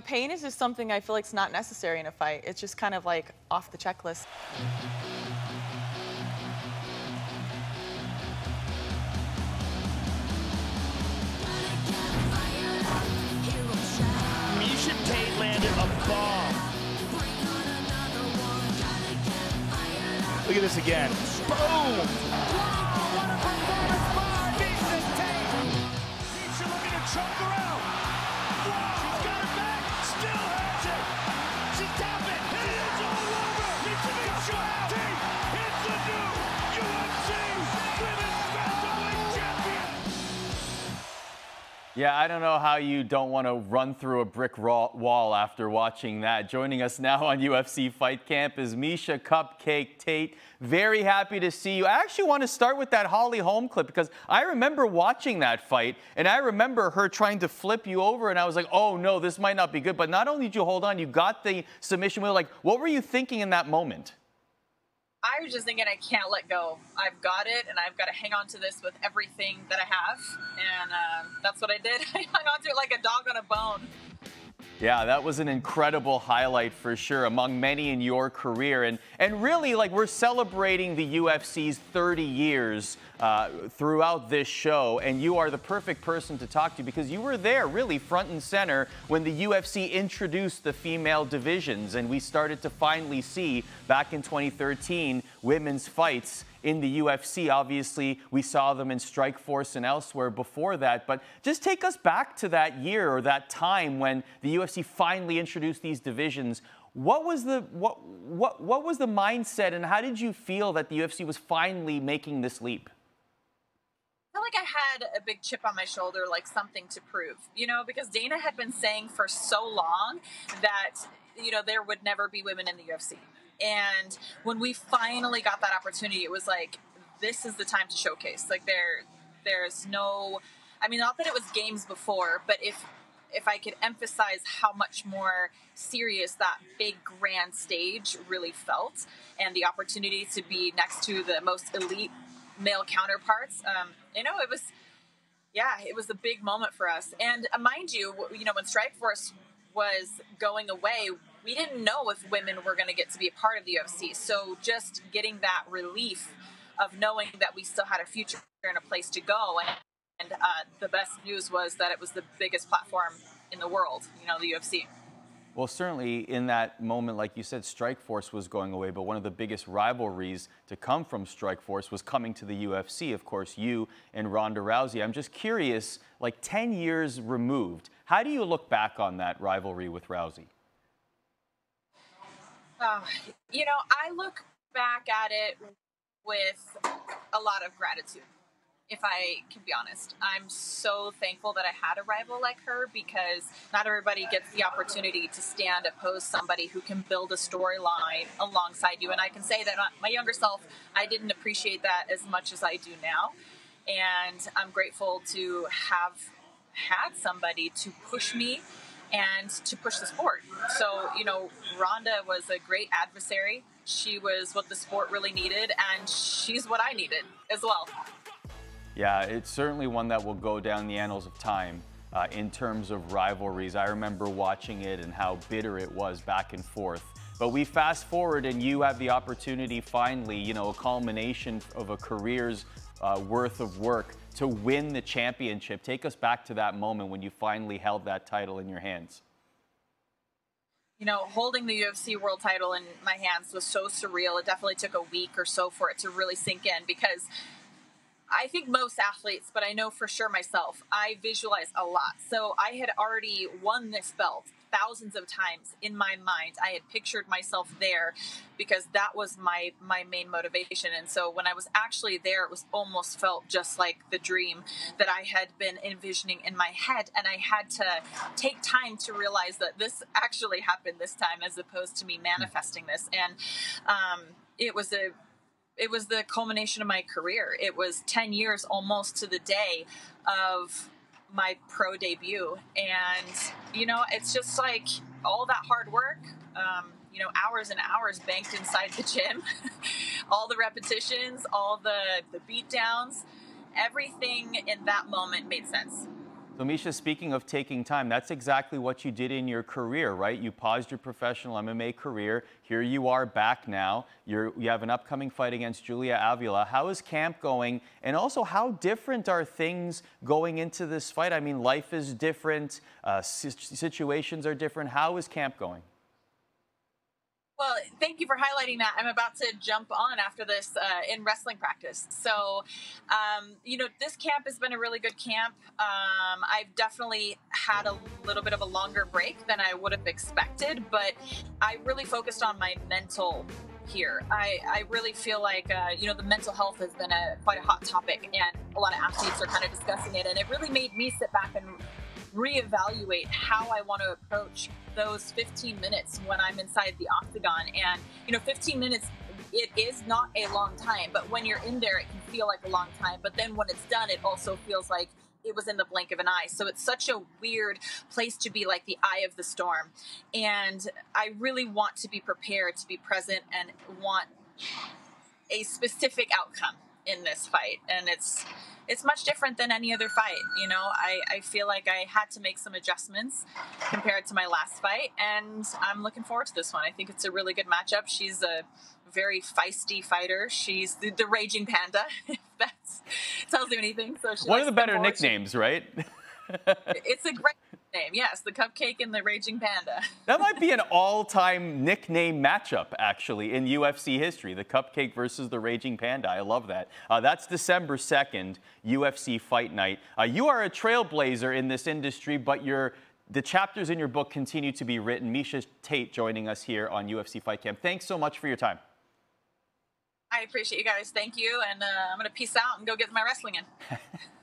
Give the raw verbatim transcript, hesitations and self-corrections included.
Pain is just something I feel like it's not necessary in a fight. It's just kind of like off the checklist. Miesha Tate landed a bomb. Look at this again. Boom! Yeah, I don't know how you don't want to run through a brick wall after watching that. Joining us now on U F C Fight Camp is Miesha Cupcake Tate. Very happy to see you. I actually want to start with that Holly Holm clip because I remember watching that fight and I remember her trying to flip you over and I was like, oh no, this might not be good. But not only did you hold on, you got the submission wheel. Like, what were you thinking in that moment? I was just thinking, I can't let go. I've got it, and I've got to hang on to this with everything that I have. And uh, that's what I did. I hung on to it like a dog on a bone. Yeah, that was an incredible highlight for sure, among many in your career. And, and really, like, we're celebrating the U F C's thirty years uh, throughout this show, and you are the perfect person to talk to because you were there, really, front and center when the U F C introduced the female divisions, and we started to finally see, back in twenty thirteen, women's fights in the U F C. Obviously, we saw them in Strikeforce and elsewhere before that, but just take us back to that year or that time when the U F C finally introduced these divisions. What was the what what what was the mindset, and how did you feel that the U F C was finally making this leap? I feel like I had a big chip on my shoulder, like something to prove, you know, because Dana had been saying for so long that, you know, there would never be women in the U F C. And when we finally got that opportunity, it was like, this is the time to showcase. Like there, there's no, I mean, not that it was games before, but if, if I could emphasize how much more serious that big grand stage really felt, and the opportunity to be next to the most elite male counterparts, um, you know, it was, yeah, it was a big moment for us. And uh, mind you, you know, when Strikeforce was going away, we didn't know if women were going to get to be a part of the U F C. So just getting that relief of knowing that we still had a future and a place to go. And, and uh, the best news was that it was the biggest platform in the world, you know, the U F C. Well, certainly in that moment, like you said, Strikeforce was going away, but one of the biggest rivalries to come from Strikeforce was coming to the U F C, of course, you and Ronda Rousey. I'm just curious, like ten years removed, how do you look back on that rivalry with Rousey? Uh, you know, I look back at it with a lot of gratitude, if I can be honest. I'm so thankful that I had a rival like her, because not everybody gets the opportunity to stand opposed somebody who can build a storyline alongside you. And I can say that my younger self, I didn't appreciate that as much as I do now. And I'm grateful to have had somebody to push me and to push the sport. So, you know, Ronda was a great adversary. She was what the sport really needed, and she's what I needed as well. Yeah, it's certainly one that will go down the annals of time uh, in terms of rivalries. I remember watching it and how bitter it was back and forth. But we fast forward and you have the opportunity finally, you know, a culmination of a career's uh, worth of work to win the championship. Take us back to that moment when you finally held that title in your hands. You know, holding the U F C world title in my hands was so surreal. It definitely took a week or so for it to really sink in, because I think most athletes, but I know for sure myself, I visualize a lot. So I had already won this belt thousands of times in my mind. I had pictured myself there because that was my my main motivation. And so when I was actually there, it was almost felt just like the dream that I had been envisioning in my head. And I had to take time to realize that this actually happened this time, as opposed to me manifesting this. And um, it was a it was the culmination of my career. It was ten years almost to the day of my pro debut. And, you know, it's just like all that hard work, um, you know, hours and hours banked inside the gym, all the repetitions, all the, the beat downs, everything in that moment made sense. So Miesha, speaking of taking time, that's exactly what you did in your career, right? You paused your professional M M A career. Here you are back now. You're, you have an upcoming fight against Julia Avila. How is camp going? And also, how different are things going into this fight? I mean, life is different. Uh, situations are different. How is camp going? Well, thank you for highlighting that. I'm about to jump on after this uh, in wrestling practice. So, um, you know, this camp has been a really good camp. Um, I've definitely had a little bit of a longer break than I would have expected, but I really focused on my mental here. I, I really feel like, uh, you know, the mental health has been a quite a hot topic, and a lot of athletes are kind of discussing it. And it really made me sit back and reevaluate how I want to approach those fifteen minutes when I'm inside the octagon. And, you know, fifteen minutes, it is not a long time, but when you're in there, it can feel like a long time. But then when it's done, it also feels like it was in the blink of an eye. So it's such a weird place to be, like the eye of the storm. And I really want to be prepared to be present and want a specific outcome in this fight. And it's, it's much different than any other fight. You know, I, I feel like I had to make some adjustments compared to my last fight, and I'm looking forward to this one. I think it's a really good matchup. She's a very feisty fighter. She's the, the Raging Panda, if that tells you anything. So she one of the better nicknames, right? It's a great name, yes. The Cupcake and the Raging Panda. That might be an all-time nickname matchup, actually, in U F C history. The Cupcake versus the Raging Panda. I love that. Uh, that's December second, U F C Fight Night. Uh, you are a trailblazer in this industry, but your the chapters in your book continue to be written. Miesha Tate joining us here on U F C Fight Camp. Thanks so much for your time. I appreciate you guys. Thank you, and uh, I'm going to peace out and go get my wrestling in.